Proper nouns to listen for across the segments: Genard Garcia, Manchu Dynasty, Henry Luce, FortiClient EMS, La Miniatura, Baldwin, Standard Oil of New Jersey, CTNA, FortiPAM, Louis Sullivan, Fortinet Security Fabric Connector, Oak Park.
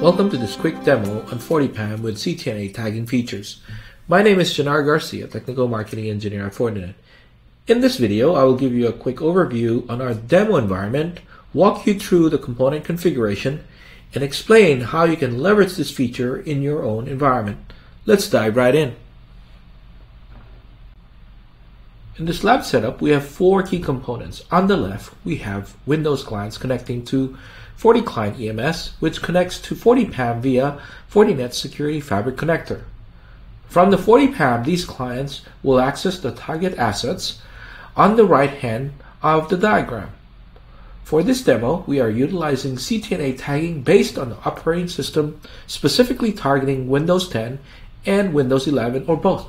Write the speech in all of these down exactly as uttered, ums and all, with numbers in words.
Welcome to this quick demo on FortiPAM with C T N A tagging features. My name is Genard Garcia, Technical Marketing Engineer at Fortinet. In this video, I will give you a quick overview on our demo environment, walk you through the component configuration, and explain how you can leverage this feature in your own environment. Let's dive right in. In this lab setup, we have four key components. On the left, we have Windows clients connecting to FortiClient E M S, which connects to FortiPAM via Fortinet Security Fabric Connector. From the FortiPAM, these clients will access the target assets on the right hand of the diagram. For this demo, we are utilizing C T N A tagging based on the operating system, specifically targeting Windows ten and Windows eleven or both.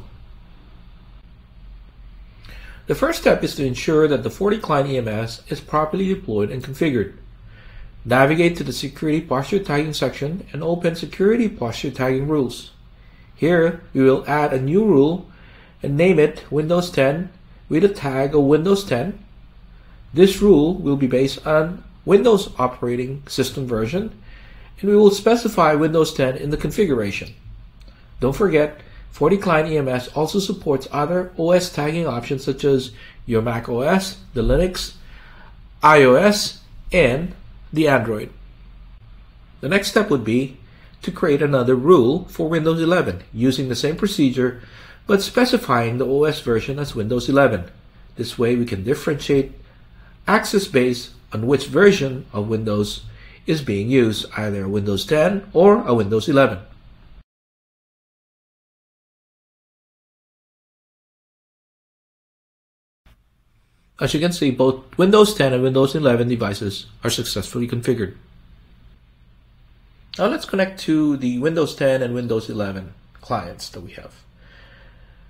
The first step is to ensure that the FortiClient E M S is properly deployed and configured. Navigate to the Security Posture Tagging section and open Security Posture Tagging Rules. Here, we will add a new rule and name it Windows ten with a tag of Windows ten. This rule will be based on Windows operating system version, and we will specify Windows ten in the configuration. Don't forget, FortiClient E M S also supports other O S tagging options such as your Mac O S, the Linux, iOS, and the Android. The next step would be to create another rule for Windows eleven using the same procedure but specifying the O S version as Windows eleven. This way we can differentiate access based on which version of Windows is being used, either Windows ten or a Windows eleven. As you can see, both Windows ten and Windows eleven devices are successfully configured. Now let's connect to the Windows ten and Windows eleven clients that we have.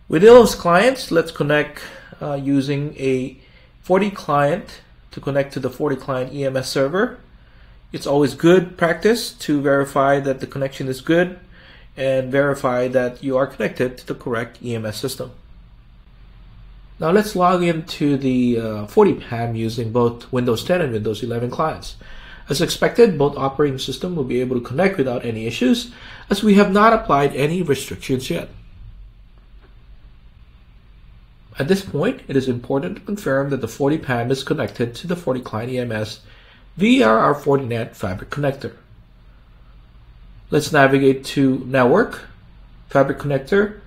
With those clients, let's connect uh, using a FortiClient to connect to the FortiClient E M S server. It's always good practice to verify that the connection is good and verify that you are connected to the correct E M S system. Now let's log into the uh, FortiPAM using both Windows ten and Windows eleven clients. As expected, both operating systems will be able to connect without any issues, as we have not applied any restrictions yet. At this point, it is important to confirm that the FortiPAM is connected to the FortiClient E M S via our Fortinet Fabric Connector. Let's navigate to Network, Fabric Connector,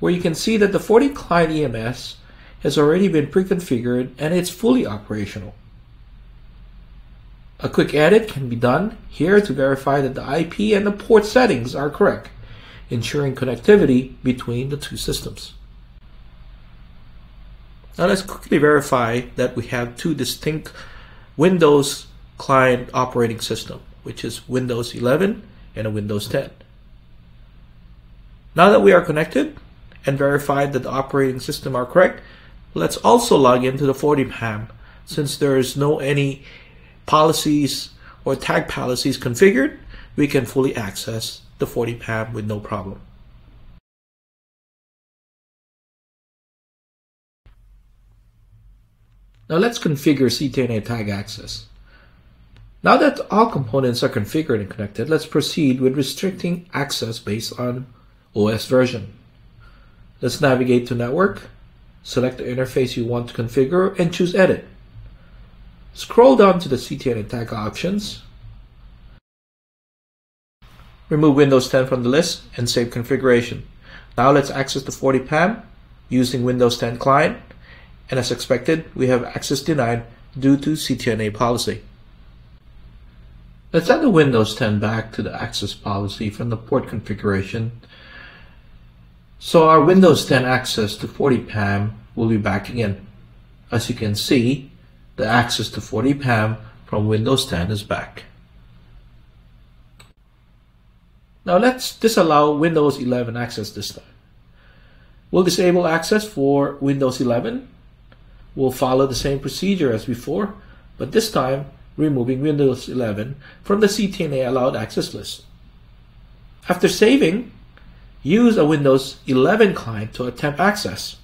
where you can see that the FortiClient E M S has already been pre-configured and it's fully operational. A quick edit can be done here to verify that the I P and the port settings are correct, ensuring connectivity between the two systems. Now let's quickly verify that we have two distinct Windows client operating system, which is Windows eleven and a Windows ten. Now that we are connected and verified that the operating system are correct, let's also log into the FortiPAM, since there is no any policies or tag policies configured. We can fully access the FortiPAM with no problem. Now let's configure C T N A tag access. Now that all components are configured and connected, let's proceed with restricting access based on O S version. Let's navigate to Network. Select the interface you want to configure and choose Edit. Scroll down to the C T N A tag options. Remove Windows ten from the list and save configuration. Now let's access the FortiPAM using Windows ten client, and as expected, we have access denied due to C T N A policy. Let's add the Windows ten back to the access policy from the port configuration. So our Windows ten access to FortiPAM will be back again. As you can see, the access to FortiPAM from Windows ten is back. Now let's disallow Windows eleven access this time. We'll disable access for Windows eleven. We'll follow the same procedure as before, but this time removing Windows eleven from the C T N A allowed access list. After saving, use a Windows eleven client to attempt access.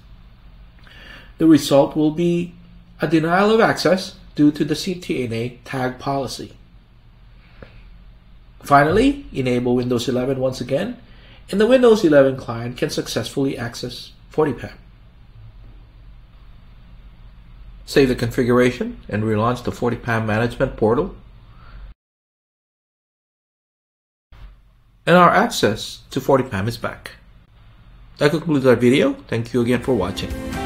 The result will be a denial of access due to the C T N A tag policy. Finally, enable Windows eleven once again, and the Windows eleven client can successfully access FortiPAM. Save the configuration and relaunch the FortiPAM management portal. And our access to FortiPAM is back. That concludes our video. Thank you again for watching.